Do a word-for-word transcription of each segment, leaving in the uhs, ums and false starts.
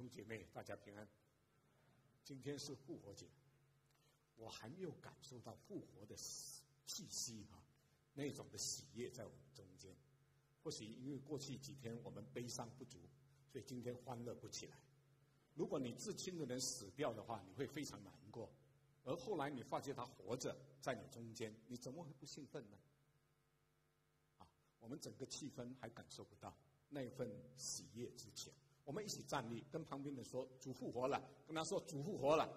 兄姐妹，大家平安。今天是复活节，我还没有感受到复活的气息啊，那种的喜悦在我们中间。或许因为过去几天我们悲伤不足，所以今天欢乐不起来。如果你至亲的人死掉的话，你会非常难过，而后来你发觉他活着在你中间，你怎么会不兴奋呢？啊，我们整个气氛还感受不到那份喜悦之前。我们一起站立，跟旁边的说：“主复活了。”跟他说：“主复活了。”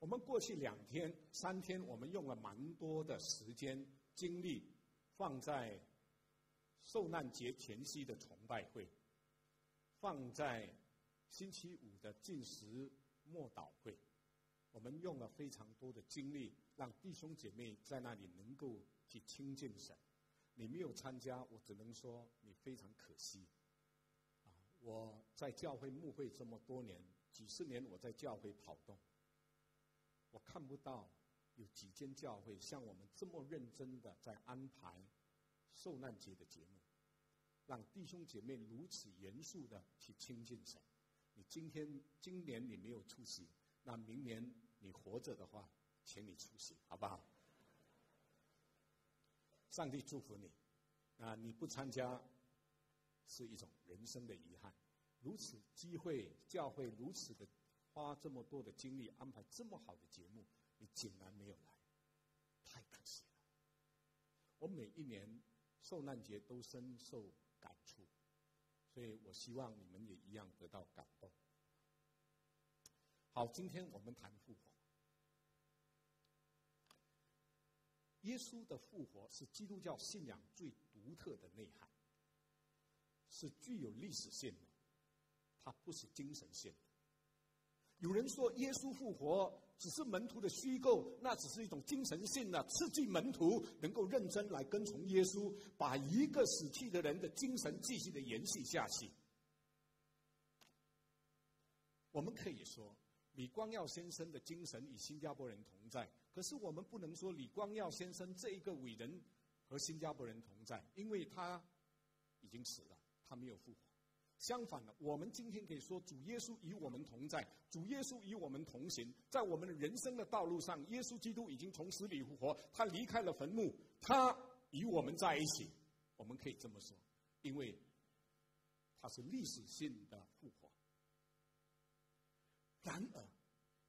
我们过去两天、三天，我们用了蛮多的时间、精力。放在受难节前夕的崇拜会，放在星期五的禁食默祷会，我们用了非常多的精力，让弟兄姐妹在那里能够去亲近神。你没有参加，我只能说你非常可惜。啊，我在教会牧会这么多年，几十年我在教会跑动，我看不到。有几间教会像我们这么认真的在安排受难节的节目，让弟兄姐妹如此严肃的去亲近神。你今天今年你没有出席，那明年你活着的话，请你出席，好不好？上帝祝福你。那你不参加是一种人生的遗憾。如此机会，教会如此的花这么多的精力安排这么好的节目。你竟然没有来，太可惜了。我每一年受难节都深受感触，所以我希望你们也一样得到感动。好，今天我们谈复活。耶稣的复活是基督教信仰最独特的内涵，是具有历史性的，它不是精神性的。有人说耶稣复活只是门徒的虚构，那只是一种精神性的刺激，门徒能够认真来跟从耶稣，把一个死去的人的精神继续的延续下去。我们可以说李光耀先生的精神与新加坡人同在，可是我们不能说李光耀先生这一个伟人和新加坡人同在，因为他已经死了，他没有复活。相反的，我们今天可以说主耶稣与我们同在，主耶稣与我们同行，在我们人生的道路上，耶稣基督已经从死里复活，他离开了坟墓，他与我们在一起，我们可以这么说，因为他是历史性的复活。然而，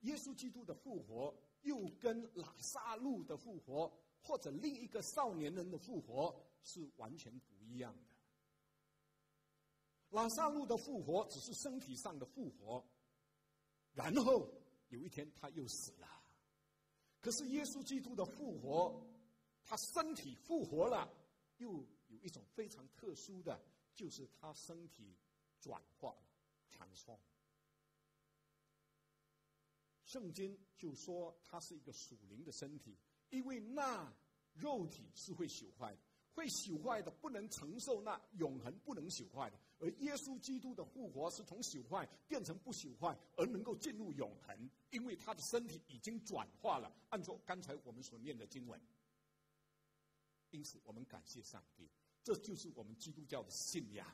耶稣基督的复活又跟拉撒路的复活，或者另一个少年人的复活是完全不一样的。拉撒路的复活只是身体上的复活，然后有一天他又死了。可是耶稣基督的复活，他身体复活了，又有一种非常特殊的，就是他身体转化了 transform。 圣经就说他是一个属灵的身体，因为那肉体是会朽坏的，会朽坏的不能承受那永恒不能朽坏的，而耶稣基督的复活是从朽坏变成不朽坏，而能够进入永恒，因为他的身体已经转化了，按照刚才我们所念的经文。因此我们感谢上帝，这就是我们基督教的信仰。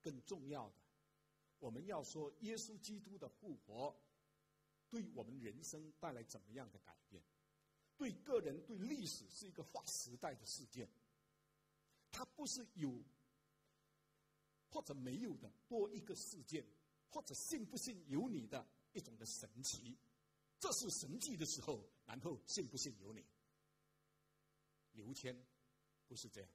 更重要的，我们要说耶稣基督的复活对我们人生带来怎么样的改变。对个人、对历史是一个划时代的事件，它不是有或者没有的多一个事件，或者信不信由你的一种的神奇。这是神迹的时候，然后信不信由你。刘谦不是这样。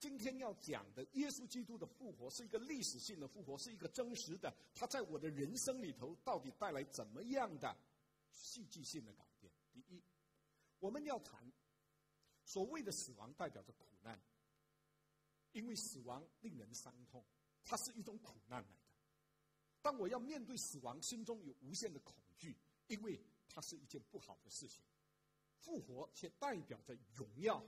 今天要讲的耶稣基督的复活是一个历史性的复活，是一个真实的，它在我的人生里头到底带来怎么样的戏剧性的改变。第一，我们要谈所谓的死亡代表着苦难，因为死亡令人伤痛，它是一种苦难来的。当我要面对死亡，心中有无限的恐惧，因为它是一件不好的事情。复活却代表着荣耀，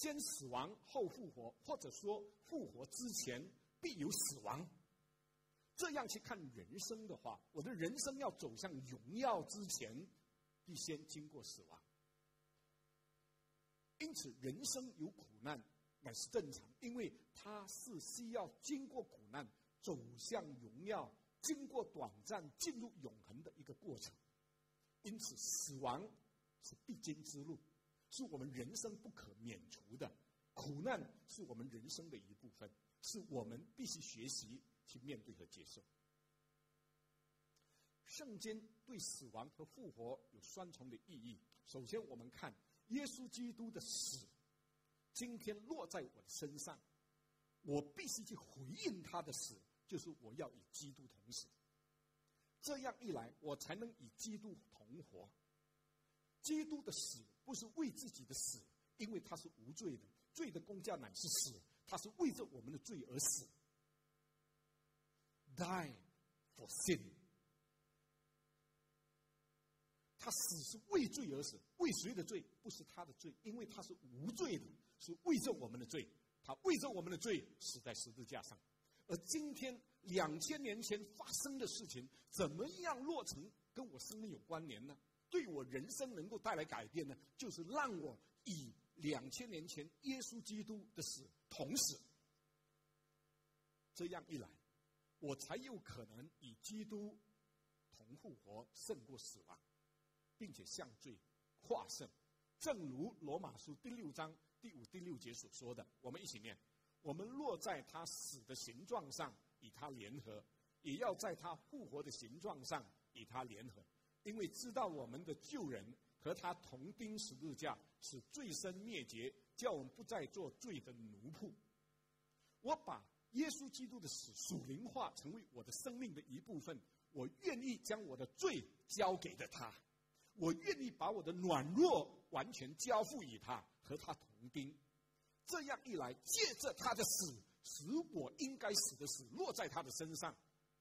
先死亡后复活，或者说复活之前必有死亡，这样去看人生的话，我的人生要走向荣耀之前必先经过死亡。因此人生有苦难乃是正常，因为它是需要经过苦难走向荣耀，经过短暂进入永恒的一个过程。因此死亡是必经之路，是我们人生不可免除的，苦难是我们人生的一部分，是我们必须学习去面对和接受。圣经对死亡和复活有双重的意义。首先我们看耶稣基督的死今天落在我的身上，我必须去回应他的死，就是我要与基督同死，这样一来我才能与基督同活。基督的死不是为自己的死，因为他是无罪的，罪的工价乃是死，他是为着我们的罪而死， Die for sin， 他死是为罪而死，为谁的罪？不是他的罪，因为他是无罪的，是为着我们的罪，他为着我们的罪死在十字架上。而今天两千年前发生的事情怎么样落成跟我生命有关联呢？对我人生能够带来改变呢，就是让我以两千年前耶稣基督的死同死，这样一来我才有可能以基督同复活，胜过死亡，并且向罪跨胜。正如罗马书第六章第五第六节所说的，我们一起念：我们落在他死的形状上与他联合，也要在他复活的形状上与他联合，因为知道我们的旧人和他同钉十字架，使罪身灭绝，叫我们不再做罪的奴仆。我把耶稣基督的死属灵化，成为我的生命的一部分。我愿意将我的罪交给了他，我愿意把我的软弱完全交付于他，和他同钉。这样一来，借着他的死，使我应该死的死落在他的身上，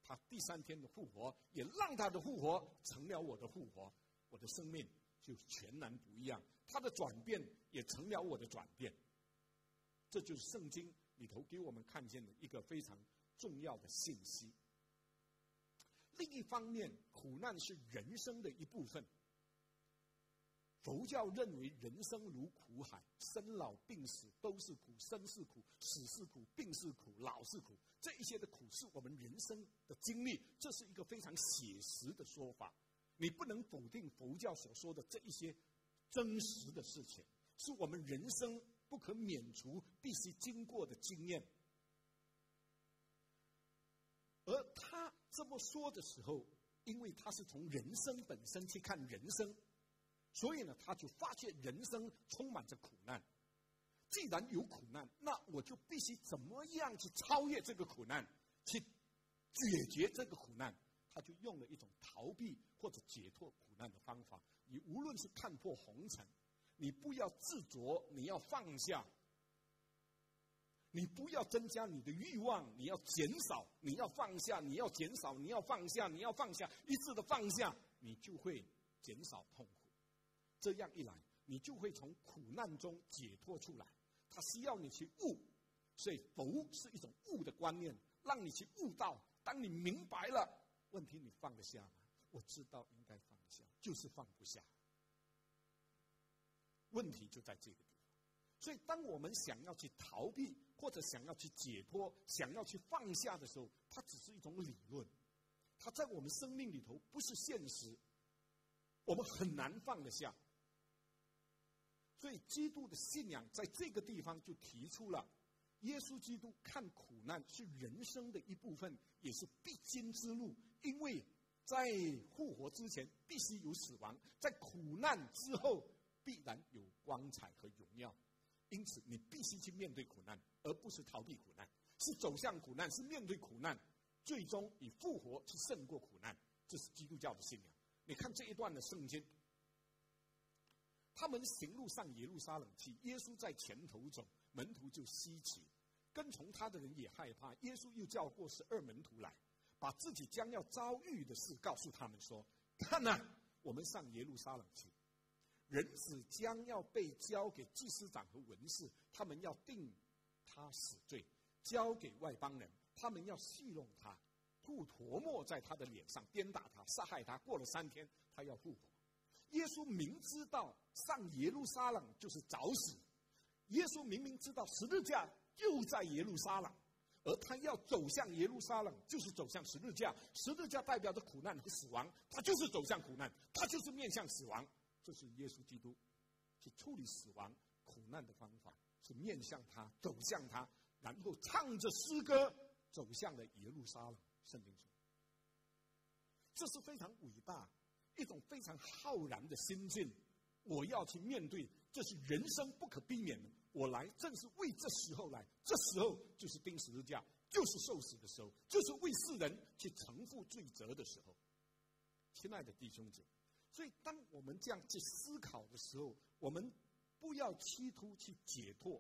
他第三天的复活也让他的复活成了我的复活，我的生命就全然不一样，他的转变也成了我的转变。这就是圣经里头给我们看见的一个非常重要的信息。另一方面，苦难是人生的一部分。佛教认为人生如苦海，生老病死都是苦，生是苦，死是苦，病是苦，老是苦，这一些的苦是我们人生的经历，这是一个非常写实的说法。你不能否定佛教所说的这一些真实的事情，是我们人生不可免除必须经过的经验。而他这么说的时候，因为他是从人生本身去看人生，所以呢，他就发现人生充满着苦难。既然有苦难，那我就必须怎么样去超越这个苦难，去解决这个苦难。他就用了一种逃避或者解脱苦难的方法。你无论是看破红尘，你不要执着，你要放下，你不要增加你的欲望，你要减少，你要放下，你要减少，你要放下，你要放下，一致的放下，你就会减少痛苦。这样一来，你就会从苦难中解脱出来。它需要你去悟，所以佛是一种悟的观念，让你去悟到。当你明白了问题，你放得下吗？我知道应该放得下，就是放不下。问题就在这个地方。所以，当我们想要去逃避，或者想要去解脱，想要去放下的时候，它只是一种理论，它在我们生命里头不是现实，我们很难放得下。所以基督的信仰在这个地方就提出了，耶稣基督看苦难是人生的一部分，也是必经之路。因为在复活之前必须有死亡，在苦难之后必然有光彩和荣耀。因此你必须去面对苦难，而不是逃避苦难，是走向苦难，是面对苦难，最终以复活去胜过苦难。这是基督教的信仰。你看这一段的圣经，他们行路上耶路撒冷去，耶稣在前头走，门徒就稀奇，跟从他的人也害怕。耶稣又叫过十二门徒来，把自己将要遭遇的事告诉他们说：看啊，我们上耶路撒冷去，人子将要被交给祭司长和文士，他们要定他死罪，交给外邦人，他们要戏弄他，吐唾沫在他的脸上，鞭打他，杀害他。过了三天，他要复活。耶稣明知道上耶路撒冷就是找死，耶稣明明知道十字架就在耶路撒冷，而他要走向耶路撒冷，就是走向十字架。十字架代表着苦难和死亡，他就是走向苦难，他就是面向死亡。这是耶稣基督，是处理死亡苦难的方法，是面向他，走向他，然后唱着诗歌走向了耶路撒冷。圣经说，这是非常伟大，一种非常浩然的心境。我要去面对，这是人生不可避免的。我来正是为这时候来，这时候就是钉十字架，就是受死的时候，就是为世人去承负罪责的时候。亲爱的弟兄姐妹，所以当我们这样去思考的时候，我们不要企图去解脱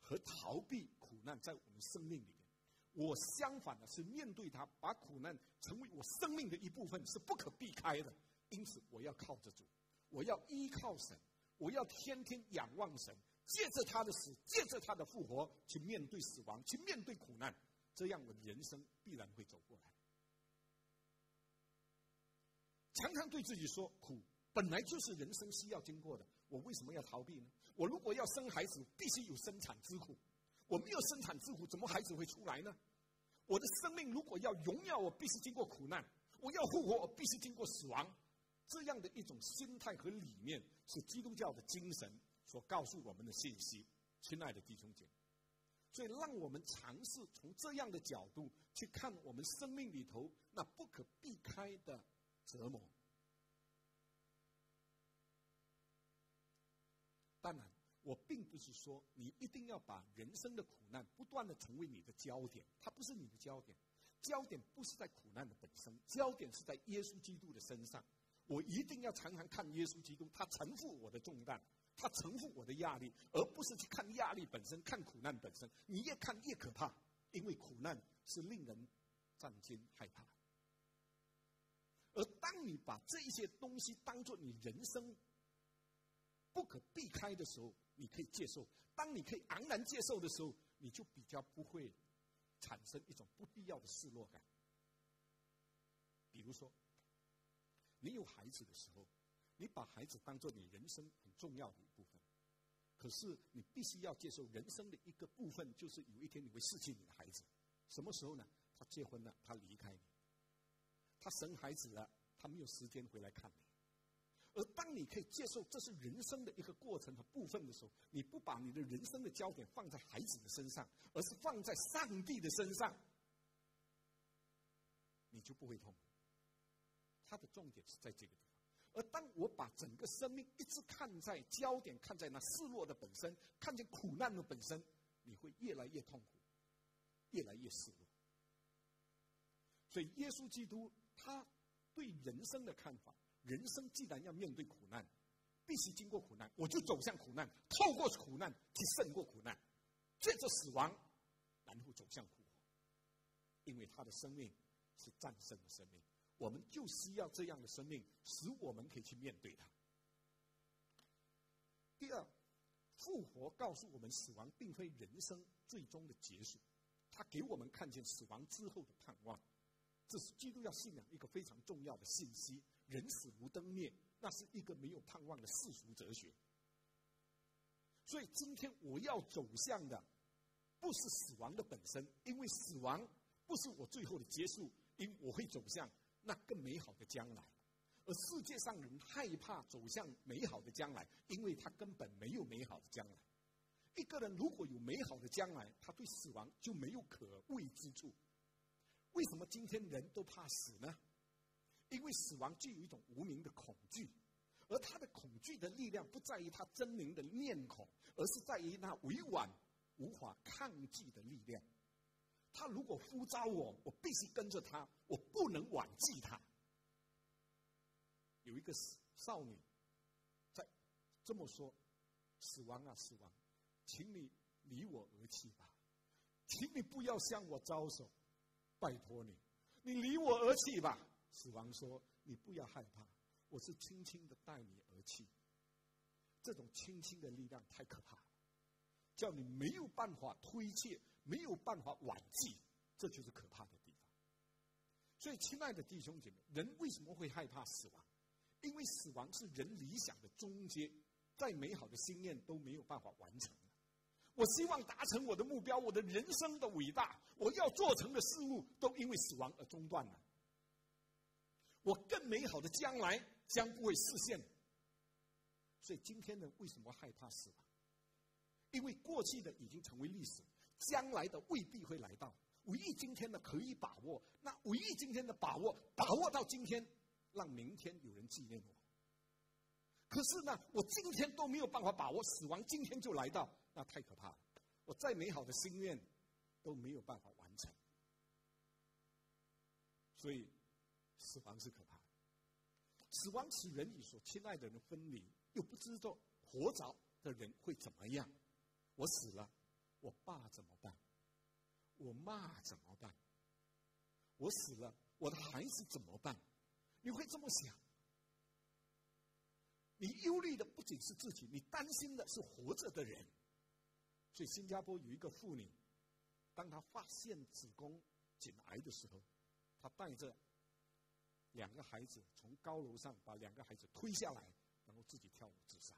和逃避苦难在我们生命里面。我相反的是面对它，把苦难成为我生命的一部分，是不可避开的。因此我要靠着主，我要依靠神，我要天天仰望神，借着他的死，借着他的复活，去面对死亡，去面对苦难，这样我的人生必然会走过来。常常对自己说，苦本来就是人生需要经过的，我为什么要逃避呢？我如果要生孩子，必须有生产之苦，我没有生产之苦，怎么孩子会出来呢？我的生命如果要荣耀，我必须经过苦难，我要复活，我必须经过死亡。这样的一种心态和理念，是基督教的精神所告诉我们的信息。亲爱的弟兄姐妹，所以让我们尝试从这样的角度去看我们生命里头那不可避开的折磨。当然我并不是说你一定要把人生的苦难不断的成为你的焦点，它不是你的焦点，焦点不是在苦难的本身，焦点是在耶稣基督的身上。我一定要常常看耶稣基督，他承负我的重担，他承负我的压力，而不是去看压力本身，看苦难本身。你越看越可怕，因为苦难是令人战惊害怕。而当你把这一些东西当作你人生不可避开的时候，你可以接受。当你可以昂然接受的时候，你就比较不会产生一种不必要的失落感。比如说你有孩子的时候，你把孩子当作你人生很重要的一部分，可是你必须要接受人生的一个部分，就是有一天你会失去你的孩子。什么时候呢？他结婚了，他离开你，他生孩子了，他没有时间回来看你。而当你可以接受这是人生的一个过程和部分的时候，你不把你的人生的焦点放在孩子的身上，而是放在上帝的身上，你就不会痛。它的重点是在这个地方。而当我把整个生命一直看在焦点，看在那失落的本身，看见苦难的本身，你会越来越痛苦，越来越失落。所以耶稣基督他对人生的看法，人生既然要面对苦难，必须经过苦难，我就走向苦难，透过苦难去胜过苦难，借着死亡然后走向复活。因为他的生命是战胜的生命，我们就需要这样的生命，使我们可以去面对它。第二，复活告诉我们死亡并非人生最终的结束，它给我们看见死亡之后的盼望。这是基督教信仰一个非常重要的信息，人死如灯灭，那是一个没有盼望的世俗哲学。所以今天我要走向的不是死亡的本身，因为死亡不是我最后的结束，因为我会走向那更美好的将来。而世界上人害怕走向美好的将来，因为他根本没有美好的将来。一个人如果有美好的将来，他对死亡就没有可畏之处。为什么今天人都怕死呢？因为死亡具有一种无名的恐惧，而他的恐惧的力量不在于他狰狞的面孔，而是在于那委婉无法抗拒的力量。他如果呼召我，我必须跟着他，我不能婉拒他。有一个少女在这么说：死亡啊死亡，请你离我而去吧，请你不要向我招手，拜托你，你离我而去吧。死亡说：你不要害怕，我是轻轻的带你而去，这种清新的力量太可怕了，叫你没有办法推卸，没有办法挽救，这就是可怕的地方。所以亲爱的弟兄姐妹，人为什么会害怕死亡？因为死亡是人理想的终结，再美好的心愿都没有办法完成。我希望达成我的目标，我的人生的伟大，我要做成的事物都因为死亡而中断了。我更美好的将来将不会实现。所以今天人为什么害怕死亡？因为过去的已经成为历史，将来的未必会来到。唯一今天的可以把握，那唯一今天的把握，把握到今天，让明天有人纪念我。可是呢，我今天都没有办法把握，死亡今天就来到，那太可怕了，我再美好的心愿都没有办法完成。所以死亡是可怕的，死亡使人与所亲爱的人分离，又不知道活着的人会怎么样。我死了，我爸怎么办？我妈怎么办？我死了，我的孩子怎么办？你会这么想。你忧虑的不仅是自己，你担心的是活着的人。所以新加坡有一个妇女，当她发现子宫颈癌的时候，她带着两个孩子从高楼上把两个孩子推下来，然后自己跳楼自杀。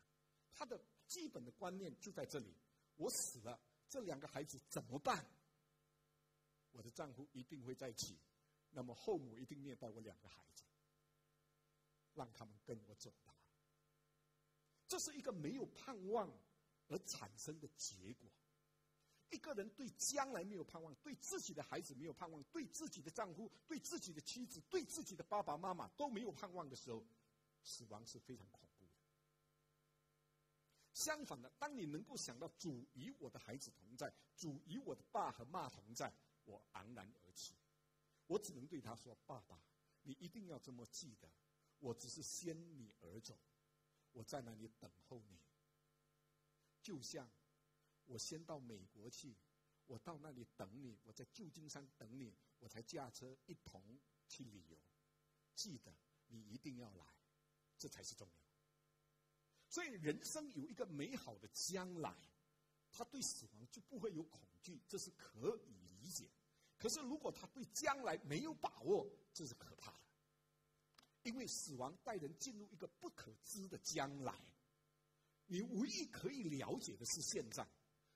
她的基本的观念就在这里：我死了，这两个孩子怎么办？我的丈夫一定会在一起，那么后母一定虐待我两个孩子，让他们跟我走吧。这是一个没有盼望而产生的结果。一个人对将来没有盼望，对自己的孩子没有盼望，对自己的丈夫、对自己的妻子、对自己的爸爸妈妈都没有盼望的时候，死亡是非常恐怖的。相反的，当你能够想到主与我的孩子同在，主与我的爸和妈同在，我昂然而起。我只能对他说：爸爸，你一定要这么记得，我只是先你而走，我在那里等候你。就像我先到美国去，我到那里等你，我在旧金山等你，我才驾车一同去旅游。记得你一定要来，这才是重要。所以人生有一个美好的将来，他对死亡就不会有恐惧，这是可以理解。可是如果他对将来没有把握，这是可怕的。因为死亡带人进入一个不可知的将来，你唯一可以了解的是现在，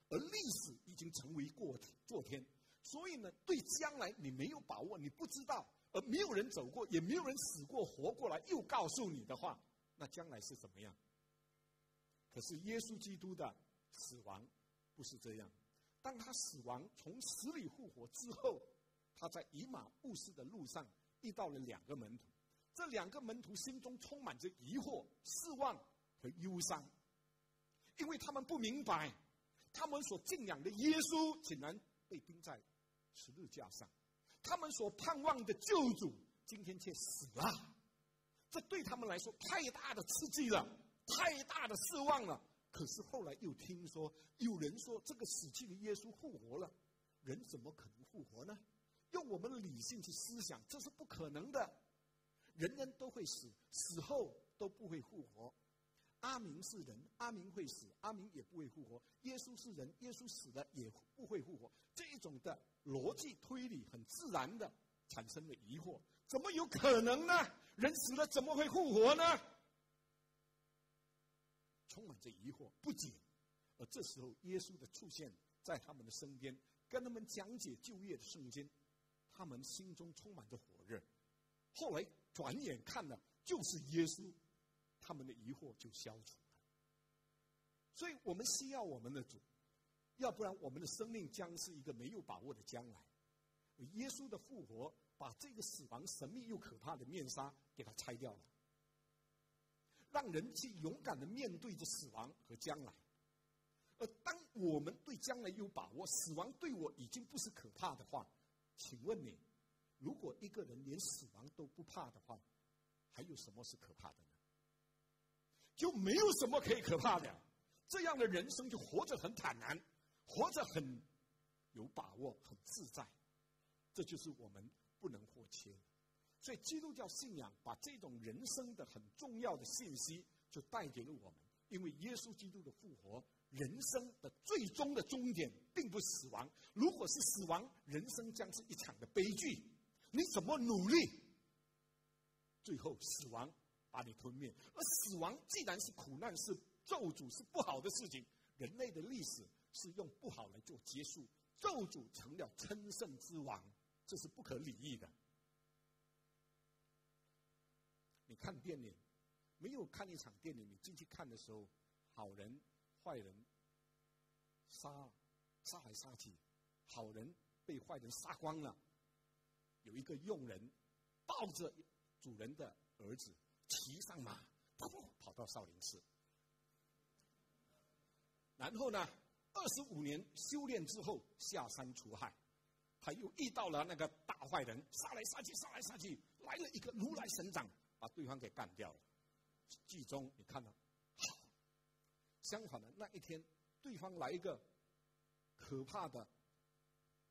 而历史已经成为过昨天。所以呢，对将来你没有把握，你不知道，而没有人走过，也没有人死过活过来又告诉你的话，那将来是怎么样？可是耶稣基督的死亡不是这样。当他死亡从死里复活之后，他在以马忤斯的路上遇到了两个门徒。这两个门徒心中充满着疑惑、失望和忧伤，因为他们不明白，他们所敬仰的耶稣竟然被钉在十字架上，他们所盼望的救主今天却死了。这对他们来说太大的刺激了，太大的失望了。可是后来又听说，有人说这个死去的耶稣复活了。人怎么可能复活呢？用我们理性去思想，这是不可能的。人人都会死，死后都不会复活。阿明是人，阿明会死，阿明也不会复活。耶稣是人，耶稣死了也不会复活。这一种的逻辑推理很自然的产生了疑惑，怎么有可能呢？人死了怎么会复活呢？充满着疑惑不解。而这时候耶稣的出现在他们的身边，跟他们讲解旧约的圣经，他们心中充满着火热。后来转眼看了，就是耶稣，他们的疑惑就消除了。所以我们需要我们的主，要不然我们的生命将是一个没有把握的将来。耶稣的复活把这个死亡神秘又可怕的面纱给它拆掉了，让人去勇敢的面对着死亡和将来。而当我们对将来有把握，死亡对我已经不是可怕的话，请问你，如果一个人连死亡都不怕的话，还有什么是可怕的呢？就没有什么可以可怕的。这样的人生就活着很坦然，活着很有把握，很自在。这就是我们不能或缺的。所以基督教信仰把这种人生的很重要的信息就带给了我们，因为耶稣基督的复活，人生的最终的终点并不是死亡。如果是死亡，人生将是一场的悲剧。你怎么努力，最后死亡把你吞灭。而死亡既然是苦难，是咒诅，是不好的事情，人类的历史是用不好来做结束，咒诅成了称圣之王，这是不可理喻的。你看电影，没有看一场电影，你进去看的时候，好人坏人杀杀来杀去，好人被坏人杀光了，有一个佣人抱着主人的儿子骑上马跑到少林寺，然后呢二十五年修炼之后下山除害，他又遇到了那个大坏人，杀来杀去杀来杀去，来了一个如来神掌把对方给干掉了。剧中你看到好，相反的那一天对方来一个可怕的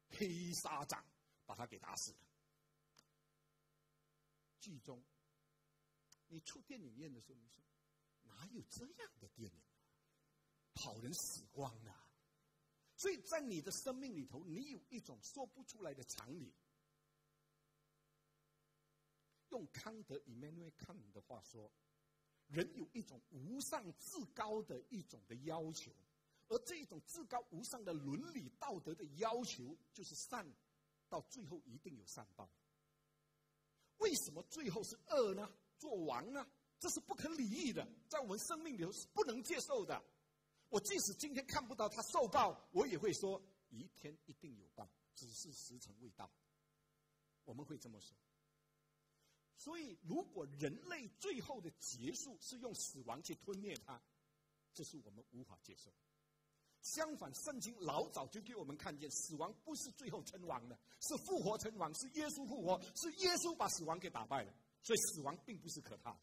黑沙掌把他给打死了。剧中你出电影院的时候，你说哪有这样的电影，好人死光了。所以在你的生命里头，你有一种说不出来的常理。用康德 Immanuel Kant 的话说，人有一种无上至高的一种的要求，而这一种至高无上的伦理道德的要求就是善，到最后一定有善报。为什么最后是恶呢？做王呢？这是不可理喻的，在我们生命里头是不能接受的。我即使今天看不到他受报，我也会说一天一定有报，只是时辰未到，我们会这么说。所以如果人类最后的结束是用死亡去吞灭它，这是我们无法接受。相反，圣经老早就给我们看见，死亡不是最后称王的，是复活称王，是耶稣复活，是耶稣把死亡给打败了。所以死亡并不是可怕的。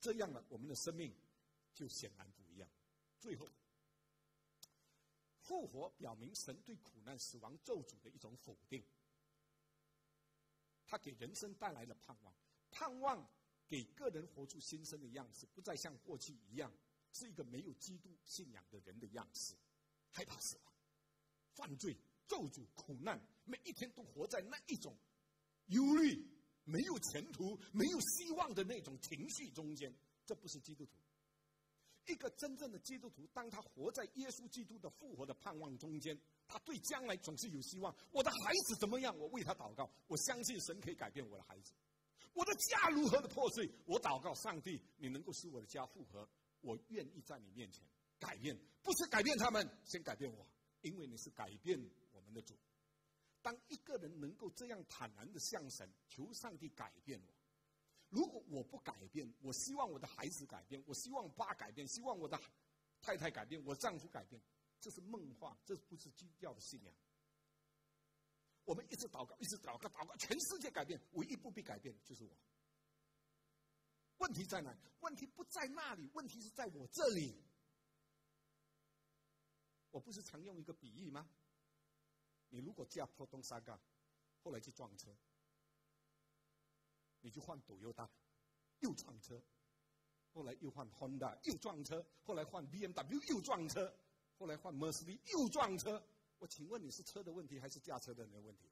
这样呢，我们的生命就显然不一样。最后，复活表明神对苦难、死亡、咒诅的一种否定，他给人生带来了盼望，盼望给个人活出新生的样子，不再像过去一样是一个没有基督信仰的人的样子，害怕死亡、犯罪、咒诅、苦难，每一天都活在那一种忧虑、没有前途、没有希望的那种情绪中间。这不是基督徒。一个真正的基督徒，当他活在耶稣基督的复活的盼望中间，他对将来总是有希望。我的孩子怎么样？我为他祷告，我相信神可以改变我的孩子。我的家如何的破碎？我祷告上帝，你能够使我的家复合，我愿意在你面前改变，不是改变他们，先改变我，因为你是改变我们的主。当一个人能够这样坦然的向神求上帝改变我，如果我不改变，我希望我的孩子改变，我希望爸改变，希望我的太太改变，我丈夫改变，这是梦话，这不是基督教的信仰。我们一直祷告，一直祷告，祷告全世界改变，唯一不必改变的就是我。问题在哪？问题不在那里，问题是在我这里。我不是常用一个比喻吗？你如果驾破东沙嘎，后来去撞车，你就换Toyota，又撞车；后来又换 Honda， 又撞车；后来换 B M W， 又撞车；后来换 Mercedes， 又撞车。我请问你是车的问题，还是驾车的人的问题？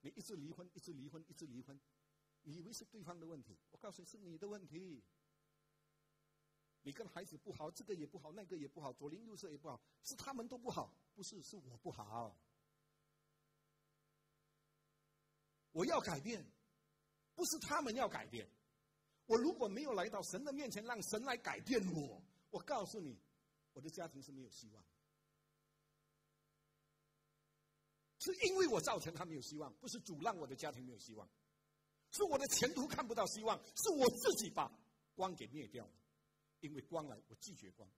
你一直离婚，一直离婚，一直离婚，你以为是对方的问题？我告诉你，是你的问题。你跟孩子不好，这个也不好，那个也不好，左邻右舍也不好，是他们都不好，不是是我不好。我要改变，不是他们要改变。我如果没有来到神的面前，让神来改变我，我告诉你，我的家庭是没有希望。是因为我造成他没有希望，不是主让我的家庭没有希望，是我的前途看不到希望，是我自己把光给灭掉了。因为光来，我拒绝光，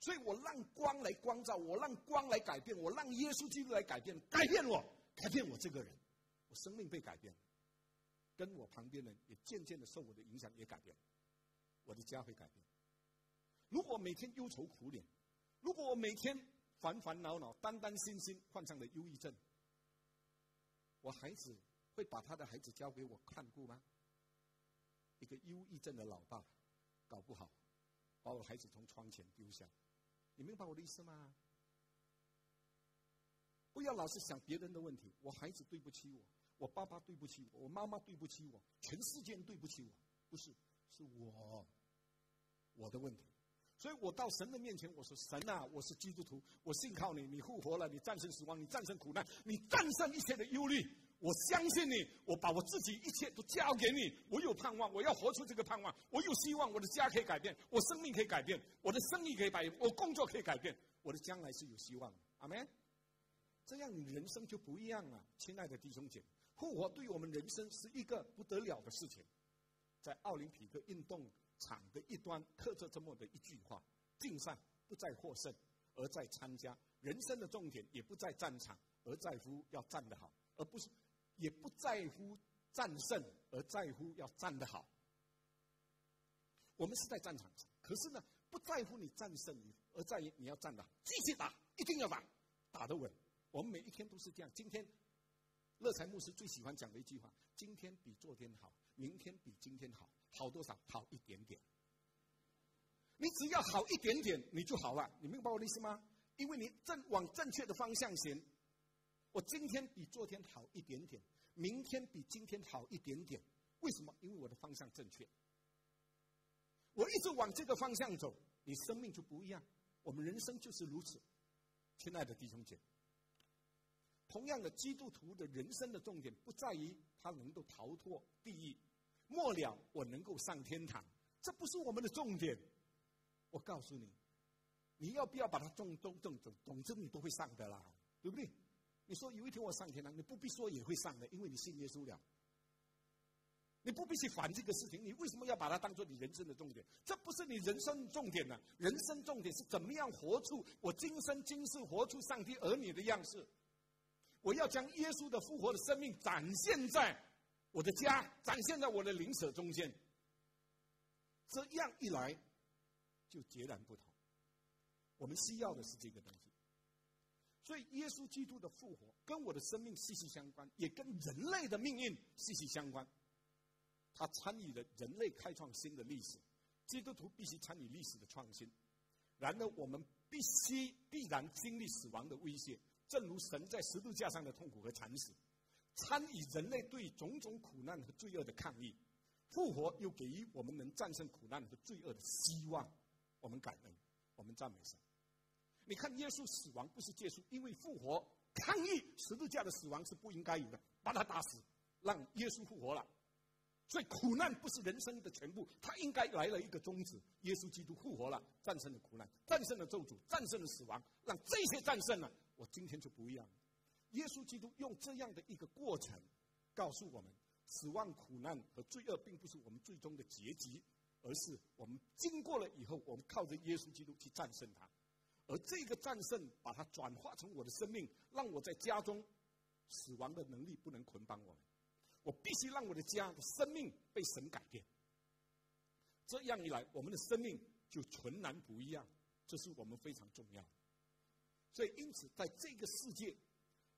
所以我让光来光照，我让光来改变，我让耶稣基督来改变，改变我，改变我这个人。我生命被改变，跟我旁边人也渐渐的受我的影响也改变，我的家会改变。如果每天忧愁苦脸，如果我每天烦烦恼恼、担担心心，患上了忧郁症，我孩子会把他的孩子交给我看顾吗？一个忧郁症的老爸，搞不好把我孩子从窗前丢下。你明白我的意思吗？不要老是想别人的问题，我孩子对不起我，我爸爸对不起我，我妈妈对不起我，全世界对不起我。不是，是我我的问题。所以我到神的面前，我说神啊，我是基督徒，我信靠你，你复活了，你战胜死亡，你战胜苦难，你战胜一切的忧虑，我相信你，我把我自己一切都交给你，我有盼望，我要活出这个盼望，我有希望，我的家可以改变，我生命可以改变，我的生意可以改变，我工作可以改变，我的将来是有希望的。阿们。这样你人生就不一样了，亲爱的弟兄姐妹，复活对我们人生是一个不得了的事情。在奥林匹克运动场的一端刻着这么的一句话：竞赛不在获胜，而在参加；人生的重点也不在战场，而在乎要站得好，而不是也不在乎战胜，而在乎要站得好。我们是在战场上，可是呢，不在乎你战胜，而在于你要站得好，继续打，一定要打，打得稳。我们每一天都是这样。今天乐财牧师最喜欢讲的一句话：今天比昨天好，明天比今天好。好多少？好一点点。你只要好一点点，你就好了。你明白我的意思吗？因为你正往正确的方向行。我今天比昨天好一点点，明天比今天好一点点。为什么？因为我的方向正确。我一直往这个方向走，你生命就不一样。我们人生就是如此，亲爱的弟兄姐妹。同样的，基督徒的人生的重点不在于他能够逃脱地狱，末了我能够上天堂，这不是我们的重点。我告诉你，你要不要把它种种种种，总之你都会上的啦，对不对？你说有一天我上天堂，你不必说也会上的，因为你信耶稣了。你不必去烦这个事情，你为什么要把它当作你人生的重点？这不是你人生重点啊！人生重点是怎么样活出我今生今世活出上帝儿女的样式。我要将耶稣的复活的生命展现在我的家，展现在我的邻舍中间。这样一来就截然不同，我们需要的是这个东西。所以耶稣基督的复活跟我的生命息息相关，也跟人类的命运息息相关。他参与了人类开创新的历史，基督徒必须参与历史的创新。然而我们必须必然经历死亡的威胁，正如神在十字架上的痛苦和惨死，参与人类对种种苦难和罪恶的抗议。复活又给予我们能战胜苦难和罪恶的希望。我们感恩，我们赞美神。你看，耶稣死亡不是结束，因为复活抗议十字架的死亡是不应该有的，把他打死，让耶稣复活了。所以苦难不是人生的全部，他应该来了一个终止。耶稣基督复活了，战胜了苦难，战胜了咒诅，战胜了死亡，让这些战胜了。我今天就不一样了。耶稣基督用这样的一个过程告诉我们，死亡、苦难和罪恶并不是我们最终的结局，而是我们经过了以后，我们靠着耶稣基督去战胜它。而这个战胜把它转化成我的生命，让我在家中死亡的能力不能捆绑我们，我必须让我的家的生命被神改变。这样一来，我们的生命就纯然不一样，这是我们非常重要的。所以因此在这个世界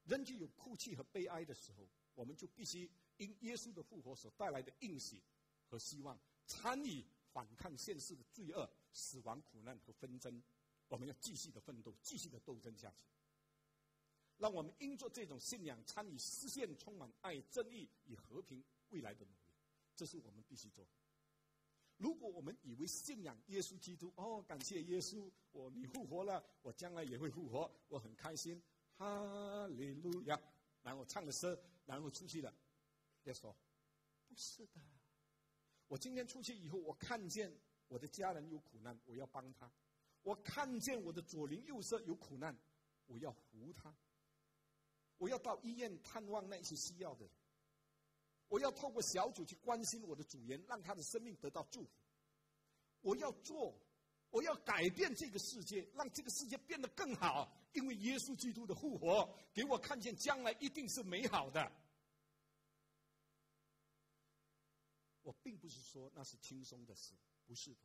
仍旧有哭泣和悲哀的时候，我们就必须因耶稣的复活所带来的应许和希望，参与反抗现世的罪恶、死亡、苦难和纷争。我们要继续的奋斗，继续的斗争下去。让我们因着这种信仰，参与实现充满爱、正义与和平未来的努力，这是我们必须做的。如果我们以为信仰耶稣基督，哦，感谢耶稣，我你复活了，我将来也会复活，我很开心，哈利路亚，然后唱了诗，然后出去了。别说不是的，我今天出去以后，我看见我的家人有苦难，我要帮他；我看见我的左邻右舍有苦难，我要扶他；我要到医院探望那些需要的人；我要透过小组去关心我的组员，让他的生命得到祝福。我要做，我要改变这个世界，让这个世界变得更好，因为耶稣基督的复活给我看见将来一定是美好的。我并不是说那是轻松的事，不是的。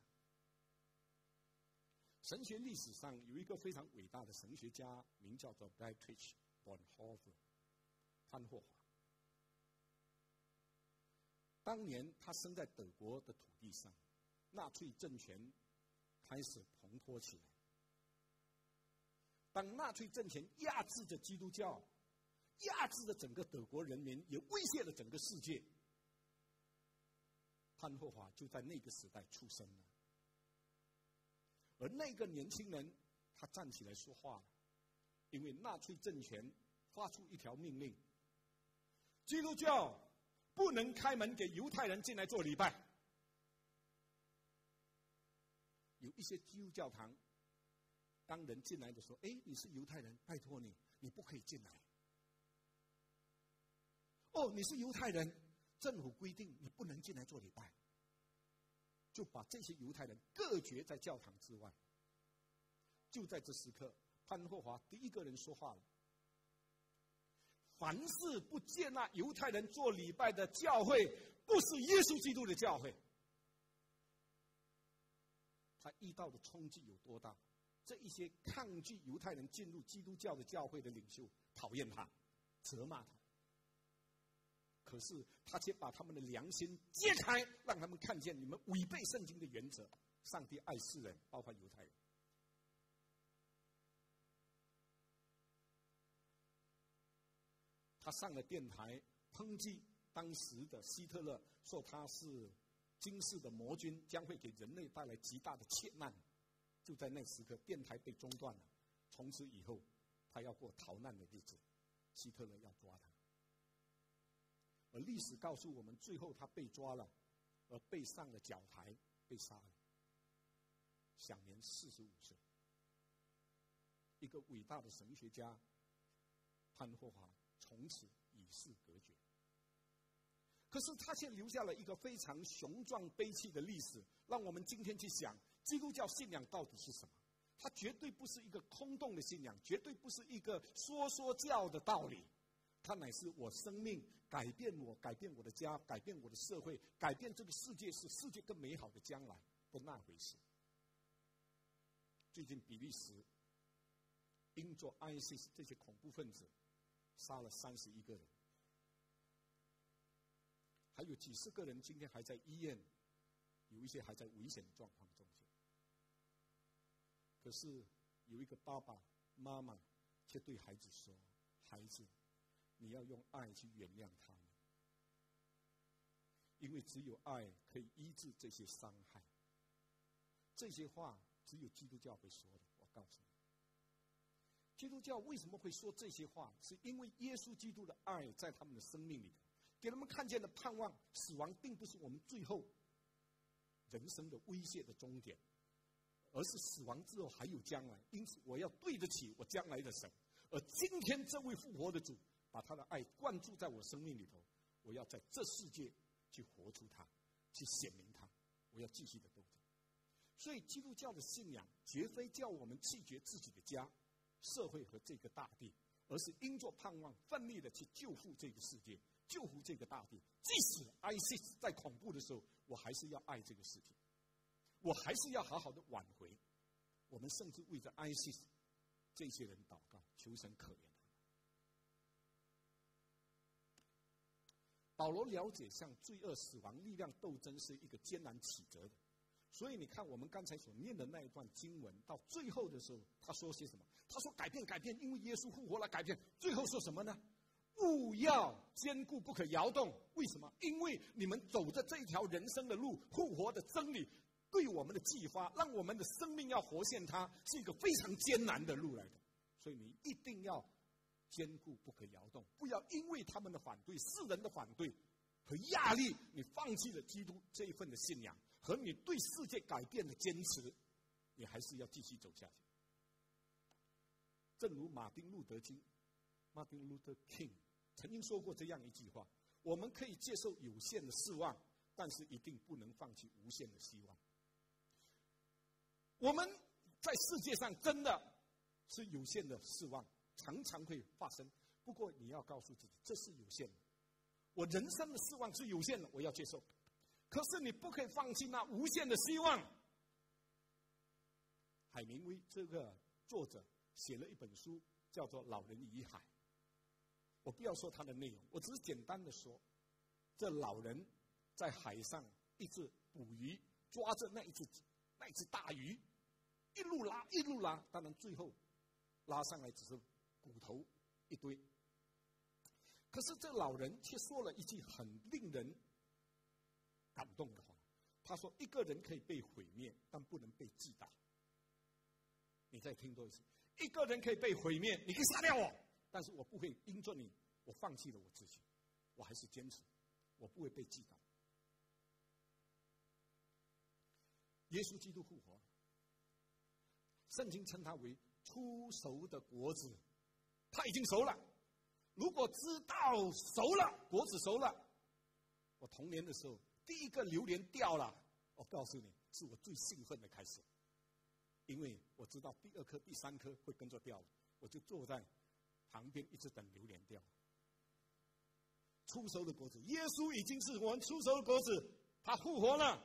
神学历史上有一个非常伟大的神学家，名叫做 Dietrich Bonhoeffer 潘霍华。当年他生在德国的土地上，纳粹政权开始蓬勃起来。当纳粹政权压制着基督教，压制着整个德国人民，也威胁了整个世界，潘霍华就在那个时代出生了。而那个年轻人他站起来说话了，因为纳粹政权发出一条命令，基督教不能开门给犹太人进来做礼拜。有一些基督教堂，当人进来的时候，哎，你是犹太人，拜托你，你不可以进来。哦，你是犹太人，政府规定你不能进来做礼拜，就把这些犹太人隔绝在教堂之外。就在这时刻，潘霍华第一个人说话了：凡是不接纳犹太人做礼拜的教会，不是耶稣基督的教会。他遇到的冲击有多大？这一些抗拒犹太人进入基督教的教会的领袖讨厌他，责骂他。可是他却把他们的良心揭开，让他们看见你们违背圣经的原则。上帝爱世人，包括犹太人。他上了电台抨击当时的希特勒，说他是今世的魔君，将会给人类带来极大的劫难。就在那时刻，电台被中断了。从此以后，他要过逃难的日子，希特勒要抓他。而历史告诉我们，最后他被抓了，而被上了绞台，被杀了，享年四十五岁。一个伟大的神学家潘霍华从此与世隔绝。可是他却留下了一个非常雄壮悲戚的历史，让我们今天去想基督教信仰到底是什么。它绝对不是一个空洞的信仰，绝对不是一个说说教的道理，它乃是我生命改变我，改变我的家，改变我的社会，改变这个世界，使世界更美好的将来的那回事。最近比利时因着 I S I S 这些恐怖分子杀了三十一个人，还有几十个人今天还在医院，有一些还在危险的状况中间。可是有一个爸爸妈妈却对孩子说：“孩子，你要用爱去原谅他们，因为只有爱可以医治这些伤害。”这些话只有基督教会说的。我告诉你，基督教为什么会说这些话，是因为耶稣基督的爱在他们的生命里，给他们看见了盼望。死亡并不是我们最后人生的威胁的终点，而是死亡之后还有将来。因此我要对得起我将来的神。而今天这位复活的主把他的爱灌注在我生命里头，我要在这世界去活出他，去显明他，我要继续的斗争。所以基督教的信仰绝非叫我们弃绝自己的家、社会和这个大地，而是因着盼望奋力的去救护这个世界，救护这个大地。即使 I S I S 在恐怖的时候，我还是要爱这个世界，我还是要好好的挽回。我们甚至为着 I S I S 这些人祷告，求神可怜他们。保罗了解向罪恶、死亡力量斗争是一个艰难曲折的，所以你看我们刚才所念的那一段经文，到最后的时候他说些什么？他说改变改变，因为耶稣复活了改变。最后说什么呢？勿要坚固，不可摇动。为什么？因为你们走着这条人生的路，复活的真理对我们的激发，让我们的生命要活现它，是一个非常艰难的路来的。所以你一定要坚固，不可摇动，不要因为他们的反对、世人的反对和压力，你放弃了基督这一份的信仰和你对世界改变的坚持，你还是要继续走下去。正如马丁路德金 Martin Luther King 曾经说过这样一句话：我们可以接受有限的失望，但是一定不能放弃无限的希望。我们在世界上真的是有限的失望，常常会发生。不过你要告诉自己，这是有限的，我人生的失望是有限的，我要接受。可是你不可以放弃那无限的希望。海明威这个作者写了一本书，叫做《老人与海》。我不要说它的内容，我只是简单的说，这老人在海上一直捕鱼，抓着那一只那一只大鱼，一路拉一路拉，当然最后拉上来只是骨头一堆。可是这老人却说了一句很令人感动的话，他说：“一个人可以被毁灭，但不能被击倒。”你再听多一次，一个人可以被毁灭，你可以杀掉我，但是我不会因着你，我放弃了我自己，我还是坚持，我不会被击倒。耶稣基督复活，圣经称他为初熟的果子，他已经熟了。如果知道熟了，果子熟了，我童年的时候第一个榴莲掉了，我告诉你，是我最兴奋的开始，因为我知道第二颗、第三颗会跟着掉了，我就坐在旁边一直等榴莲掉。初熟的果子，耶稣已经是我们初熟的果子，他复活了。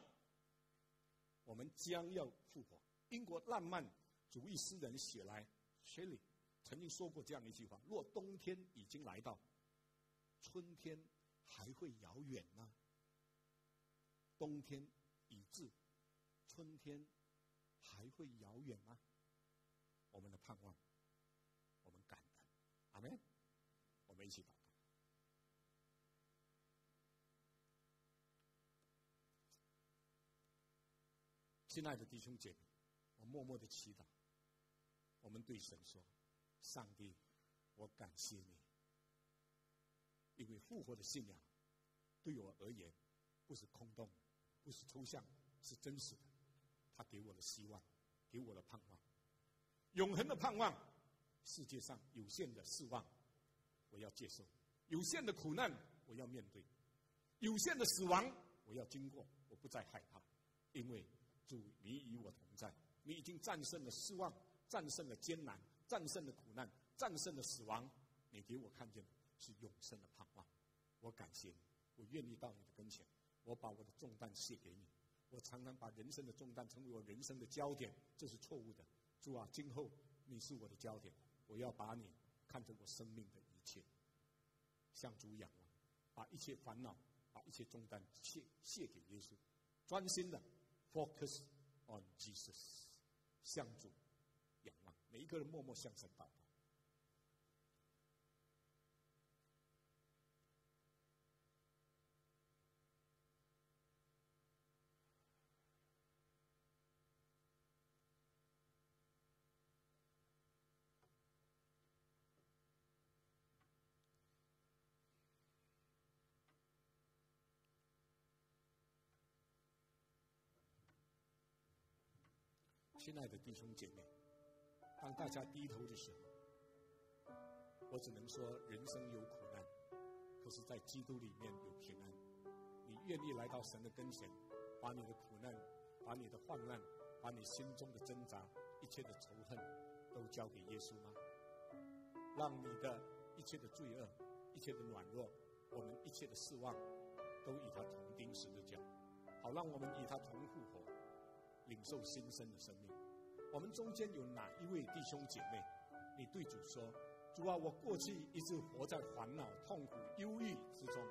我们将要复活。英国浪漫主义诗人写来 Shelley 曾经说过这样一句话：若冬天已经来到，春天还会遥远吗？冬天已至，春天还会遥远吗？我们的盼望，我们感恩。阿们。我们一起祷告。亲爱的弟兄姐妹，我默默的祈祷，我们对神说：上帝，我感谢你，因为复活的信仰对我而言不是空洞，不是抽象，是真实的。他给我的希望，给我的盼望，永恒的盼望。世界上有限的失望我要接受，有限的苦难我要面对，有限的死亡我要经过，我不再害怕，因为主，你与我同在，你已经战胜了失望，战胜了艰难，战胜了苦难，战胜了死亡。你给我看见的是永生的盼望。我感谢你，我愿意到你的跟前，我把我的重担卸给你。我常常把人生的重担成为我人生的焦点，这是错误的。主啊，今后你是我的焦点，我要把你看成我生命的一切，向主仰望，把一切烦恼，把一切重担 卸, 卸给耶稣，专心的Focus on Jesus， 向主仰望。每一个人默默向神祷告。亲爱的弟兄姐妹，当大家低头的时候，我只能说人生有苦难，可是在基督里面有平安。你愿意来到神的跟前，把你的苦难，把你的患难，把你心中的挣扎，一切的仇恨都交给耶稣吗？让你的一切的罪恶，一切的软弱，我们一切的失望，都与他同钉十字架，好让我们与他同复活，领受新生的生命。我们中间有哪一位弟兄姐妹，你对主说：主啊，我过去一直活在烦恼、痛苦、忧郁之中，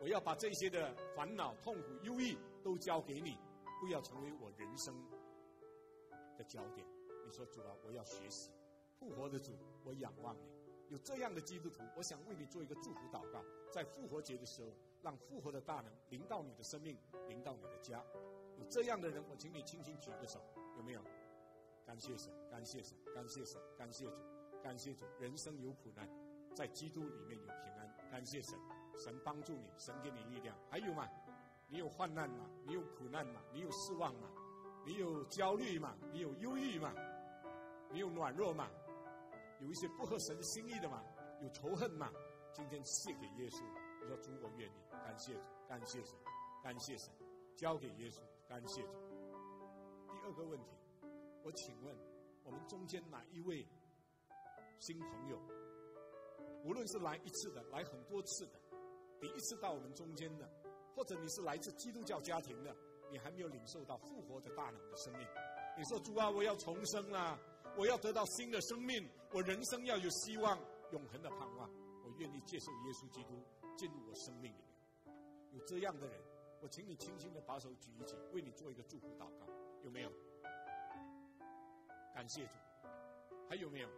我要把这些的烦恼、痛苦、忧郁都交给你，不要成为我人生的焦点。你说：主啊，我要学习复活的主，我仰望你。有这样的基督徒，我想为你做一个祝福祷告，在复活节的时候，让复活的大能临到你的生命，临到你的家。有这样的人，我请你轻轻举个手，有没有？感谢神，感谢神，感谢神，感谢主，感谢主。人生有苦难，在基督里面有平安。感谢神，神帮助你，神给你力量。还有吗？你有患难吗？你有苦难吗？你有失望吗？你有焦虑吗？你有忧郁吗？你有软弱吗？有一些不合神心意的吗？有仇恨吗？今天献给耶稣，你说：主，我愿意。感谢主，感谢神，感谢神，交给耶稣。感谢主。第二个问题，我请问我们中间哪一位新朋友，无论是来一次的，来很多次的，第一次到我们中间的，或者你是来自基督教家庭的，你还没有领受到复活的大能的生命。你说：主啊，我要重生啊，我要得到新的生命，我人生要有希望，永恒的盼望，我愿意接受耶稣基督进入我生命里面。有这样的人，我请你轻轻的把手举一举，为你做一个祝福祷告，有没有？感谢主。还有没有？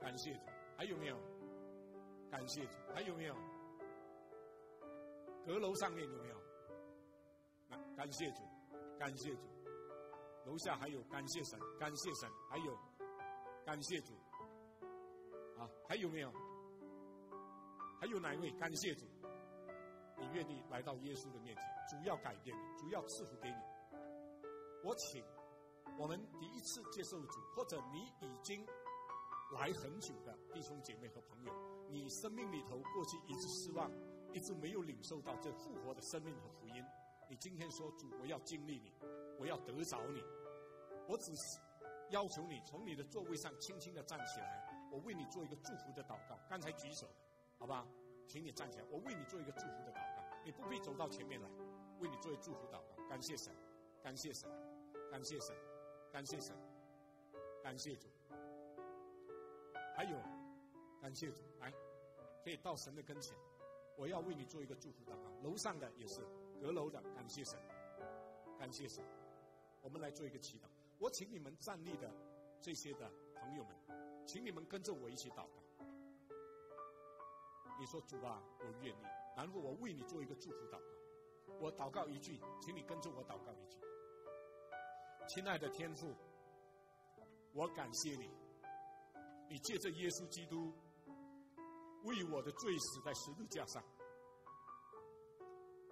感谢主。还有没有？感谢主。还有没有？阁楼上面有没有？感谢主，感谢主。楼下还有感谢神，感谢神，还有感谢主。啊，还有没有？还有哪一位？感谢主，你愿意来到耶稣的面前，主要改变你，主要赐福给你。我请我们第一次接受主，或者你已经来很久的弟兄姐妹和朋友，你生命里头过去一直失望，一直没有领受到这复活的生命和福音。你今天说，主，我要经历你，我要得着你。我只是要求你从你的座位上轻轻地站起来，我为你做一个祝福的祷告。刚才举手，好吧，请你站起来，我为你做一个祝福的祷告。你不必走到前面来，为你做一个祝福祷告。感谢神，感谢神，感谢神，感谢神，感谢主。还有，感谢主，来，可以到神的跟前，我要为你做一个祝福祷告。楼上的也是。阁楼的，感谢神，感谢神。我们来做一个祈祷。我请你们站立的这些的朋友们，请你们跟着我一起祷告。你说，主啊，我愿意。然后我为你做一个祝福祷告。我祷告一句，请你跟着我祷告一句。亲爱的天父，我感谢你，你借着耶稣基督为我的罪死在十字架上，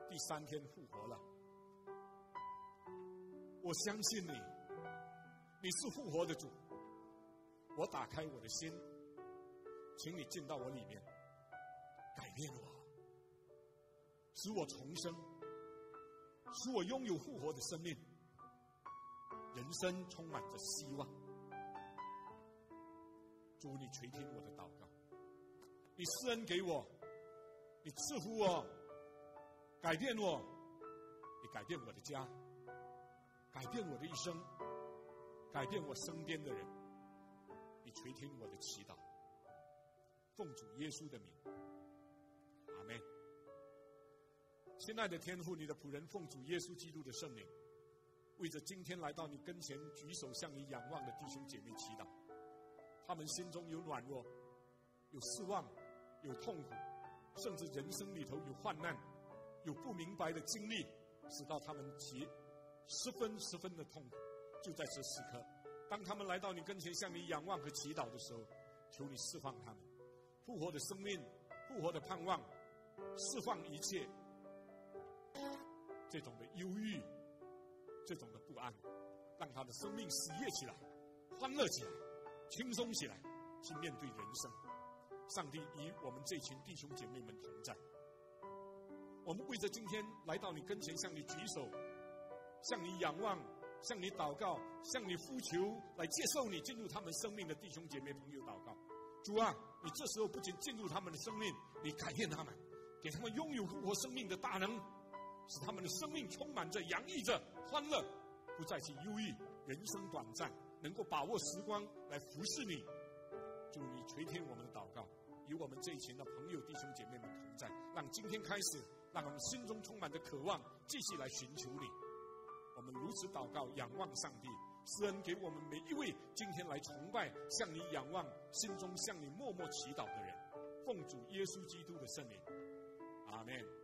第三天复活了。我相信你，你是复活的主。我打开我的心，请你进到我里面，改变我，使我重生，使我拥有复活的生命，人生充满着希望。主，你垂听我的祷告，你施恩给我，你赐福我，改变我，你改变我的家，改变我的一生，改变我身边的人。你垂听我的祈祷，奉主耶稣的名，阿们。亲爱的天父，你的仆人奉主耶稣基督的圣灵，为着今天来到你跟前举手向你仰望的弟兄姐妹祈祷。他们心中有软弱，有失望，有痛苦，甚至人生里头有患难，有不明白的经历，使到他们极十分十分的痛苦。就在这时刻，当他们来到你跟前向你仰望和祈祷的时候，求你释放他们复活的生命，复活的盼望，释放一切这种的忧郁，这种的不安，让他的生命喜悦起来，欢乐起来，轻松起来，去面对人生。上帝与我们这群弟兄姐妹们同在。我们为着今天来到你跟前向你举手，向你仰望，向你祷告，向你呼求，来接受你进入他们生命的弟兄姐妹朋友祷告。主啊，你这时候不仅进入他们的生命，你改变他们，给他们拥有复活生命的大能，使他们的生命充满着洋溢着欢乐，不再是忧郁。人生短暂，能够把握时光来服侍你。主，你垂听我们的祷告，与我们这一群的朋友弟兄姐妹们同在。让今天开始，让我们心中充满着渴望，继续来寻求你。我们如此祷告，仰望上帝，施恩给我们每一位今天来崇拜、向你仰望、心中向你默默祈祷的人。奉主耶稣基督的圣名，阿们。